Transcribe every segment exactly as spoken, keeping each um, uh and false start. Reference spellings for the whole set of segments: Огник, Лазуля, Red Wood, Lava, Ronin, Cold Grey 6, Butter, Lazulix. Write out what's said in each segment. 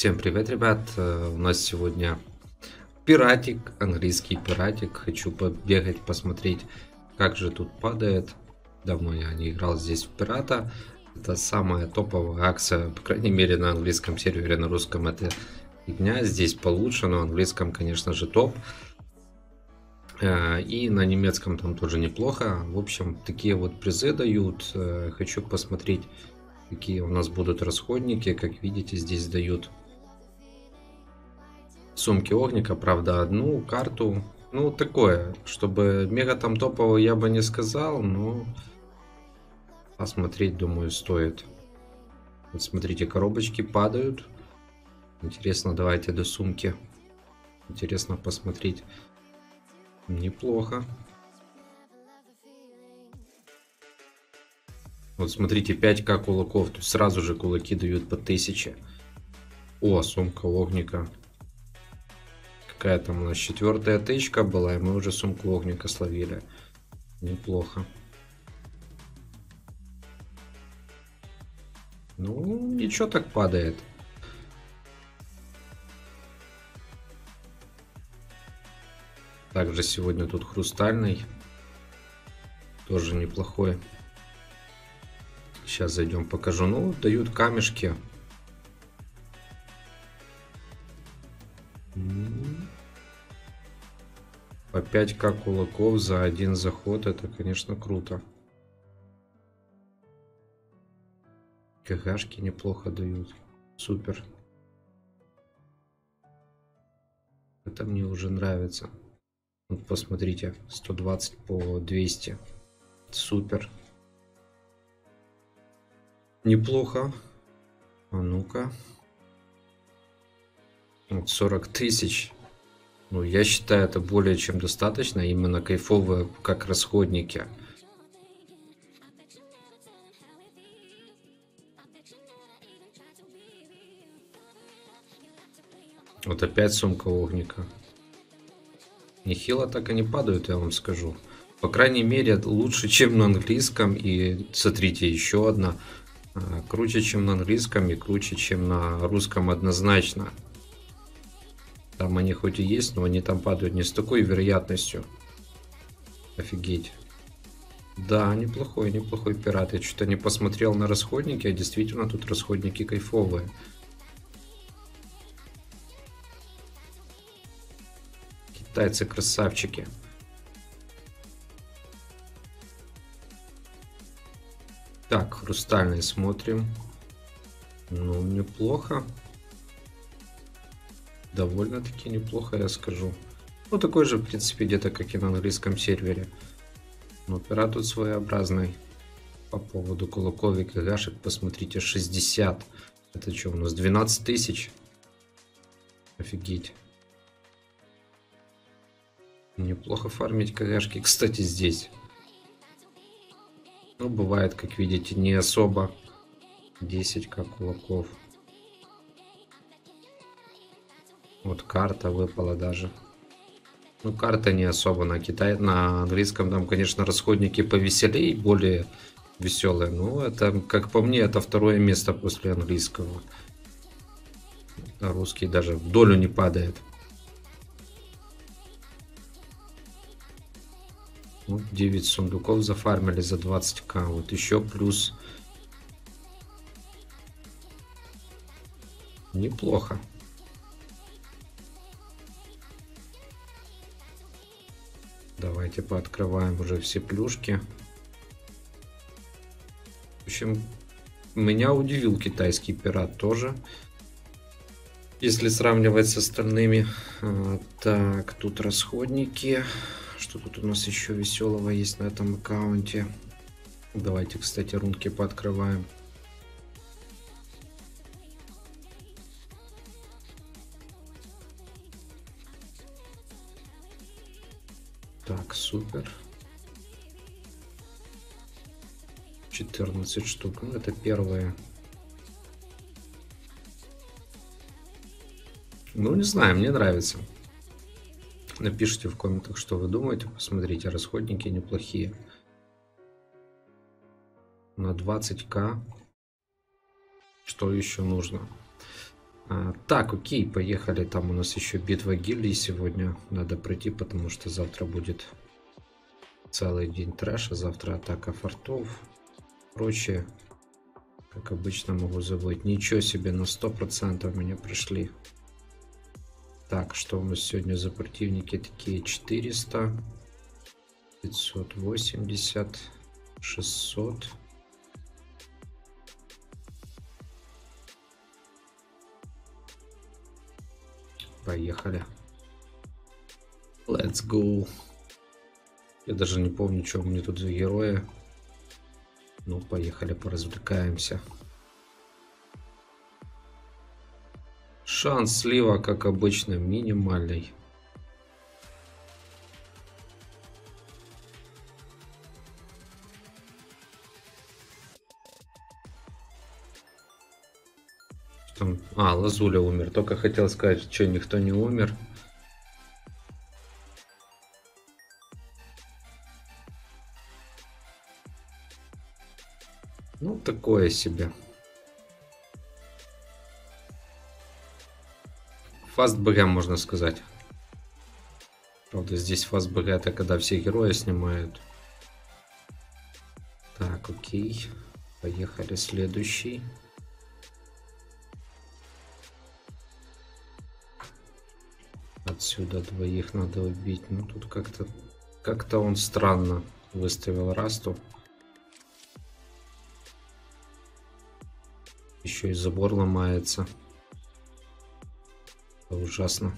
Всем привет, ребят! У нас сегодня пиратик, английский пиратик. Хочу побегать, посмотреть, как же тут падает. Давно я не играл здесь в пирата. Это самая топовая акция, по крайней мере на английском сервере, на русском это фигня. Здесь получше, но на английском, конечно же, топ. И на немецком там тоже неплохо. В общем, такие вот призы дают. Хочу посмотреть, какие у нас будут расходники. Как видите, здесь дают сумки огника, правда, одну карту. Ну, такое, чтобы мега там топового я бы не сказал, но посмотреть, думаю, стоит. Вот смотрите, коробочки падают. Интересно, давайте до сумки. Интересно посмотреть. Неплохо. Вот смотрите, пять ка кулаков, то есть сразу же кулаки дают по тысяче. О, сумка огника. Какая там у нас четвертая тычка была, и мы уже сумку огника словили. Неплохо. Ну, ничего так падает. Также сегодня тут хрустальный. Тоже неплохой. Сейчас зайдем, покажу. Ну, дают камешки. По пять ка кулаков за один заход. Это, конечно, круто. КГшки неплохо дают. Супер. Это мне уже нравится. Вот посмотрите. сто двадцать по двести. Супер. Неплохо. А ну-ка. Вот сорок тысяч. Ну, я считаю, это более чем достаточно. Именно кайфовые, как расходники. Вот опять сумка огника. Нехило так они падают, я вам скажу. По крайней мере, лучше, чем на английском. И смотрите, еще одна. Круче, чем на английском, и круче, чем на русском однозначно. Там они хоть и есть, но они там падают не с такой вероятностью. Офигеть. Да, неплохой, неплохой пират. Я что-то не посмотрел на расходники, а действительно тут расходники кайфовые. Китайцы красавчики. Так, хрустальный смотрим. Ну, неплохо. Довольно-таки неплохо, я скажу. Ну, такой же, в принципе, где-то, как и на английском сервере. Но пират тут своеобразный. По поводу кулаков и кагашек, посмотрите, шестьдесят. Это что у нас, двенадцать тысяч? Офигеть. Неплохо фармить кагашки, кстати, здесь. Ну, бывает, как видите, не особо. десять ка кулаков. Вот карта выпала даже. Ну, карта не особо на Китае. На английском там, конечно, расходники повеселее, более веселые. Но это, как по мне, это второе место после английского. А русский даже в долю не падает. девять сундуков зафармили за двадцать ка. Вот еще плюс. Неплохо. Давайте пооткрываем уже все плюшки. В общем, меня удивил китайский пират тоже. Если сравнивать с остальными. Так, тут расходники. Что тут у нас еще веселого есть на этом аккаунте? Давайте, кстати, рунки пооткрываем. Так, супер. четырнадцать штук. Ну, это первые. Ну, не знаю, мне нравится. Напишите в комментах, что вы думаете. Посмотрите, расходники неплохие. На двадцать ка. Что еще нужно? А, так, окей, поехали. Там у нас еще битва гильдии сегодня. Надо пройти, потому что завтра будет целый день трэша. Завтра атака фортов. Прочее. Как обычно могу забыть. Ничего себе, на сто процентов меня прошли. Так, что у нас сегодня за противники такие? четыреста, пятьсот восемьдесят, шестьсот. Поехали. Let's go. Я даже не помню, что у меня тут за герои. Ну, поехали, поразвлекаемся. Шанс слива, как обычно, минимальный. Там... А, Лазуля умер. Только хотел сказать, что никто не умер. Ну, такое себе. Фаст БГ, можно сказать. Правда, здесь фаст БГ — это когда все герои снимают. Так, окей. Поехали, следующий. Отсюда двоих надо убить. Ну, тут как-то... Как-то он странно выставил Расту. Еще и забор ломается. Это ужасно.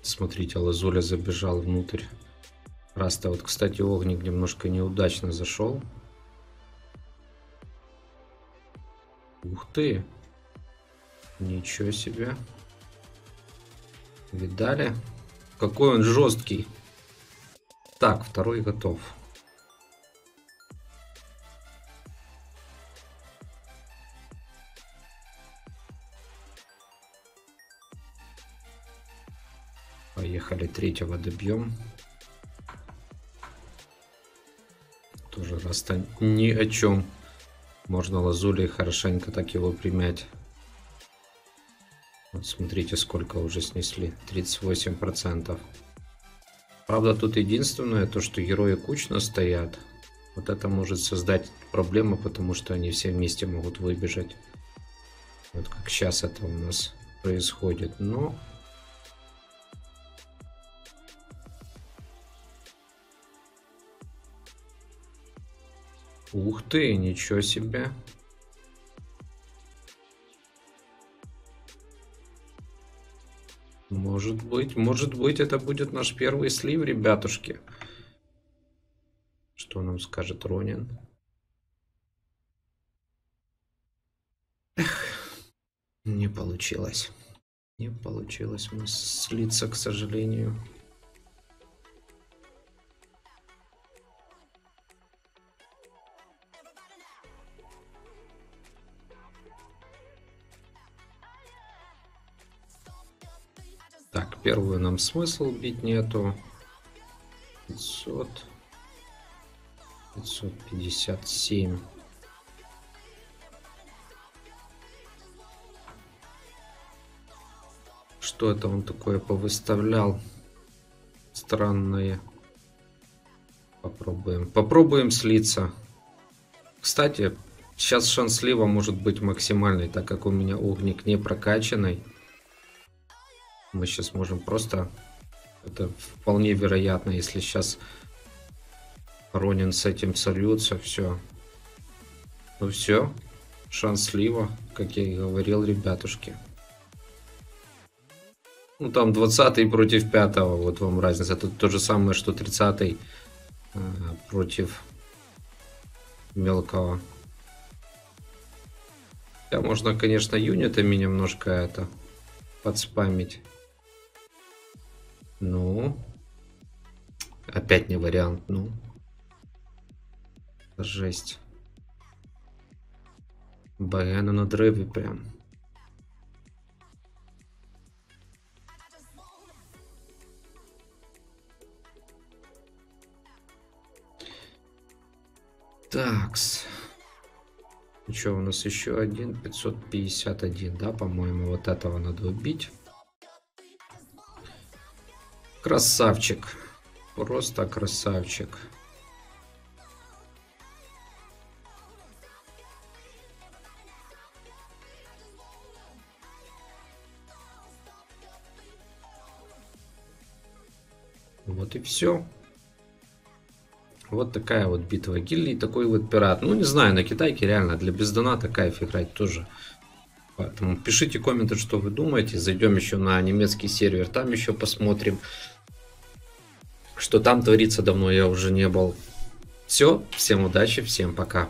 Смотрите, Лазуля забежал внутрь. Раста, вот, кстати, Огник немножко неудачно зашел. Ух ты! Ничего себе. Видали? Какой он жесткий. Так, второй готов. Поехали, третьего добьем. Тоже Раста ни о чем. Можно Лазули хорошенько так его примять. Вот смотрите, сколько уже снесли. тридцать восемь процентов. Правда, тут единственное то, что герои кучно стоят. Вот это может создать проблемы, потому что они все вместе могут выбежать. Вот как сейчас это у нас происходит. Но... Ух ты, ничего себе. Может быть, может быть, это будет наш первый слив, ребятушки. Что нам скажет Ронин? Эх, не получилось. Не получилось у нас слиться, к сожалению. Так, первую нам смысл бить нету. пятьсот, пятьсот пятьдесят семь. Что это он такое повыставлял? Странное. Попробуем. Попробуем слиться. Кстати, сейчас шанс слива может быть максимальный, так как у меня Огник не прокачанный. Мы сейчас можем просто... Это вполне вероятно, если сейчас Ронин с этим сольется, все. Ну все, шанс слива, как я и говорил, ребятушки. Ну там двадцатый против пятого, вот вам разница. Это то же самое, что тридцатый э, против мелкого. Да, можно, конечно, юнитами немножко это подспамить. Ну, опять не вариант, ну. Жесть. Баяна на надрыве прям. Такс. И что, у нас еще один пятьсот пятьдесят один, да, по-моему, вот этого надо убить. Красавчик. Просто красавчик. Вот и все. Вот такая вот битва гильдий, такой вот пират. Ну, не знаю, на китайке реально для бездоната кайф играть тоже. Поэтому пишите комменты, что вы думаете. Зайдем еще на немецкий сервер, там еще посмотрим, что там творится. Давно я уже не был. Все, всем удачи, всем пока.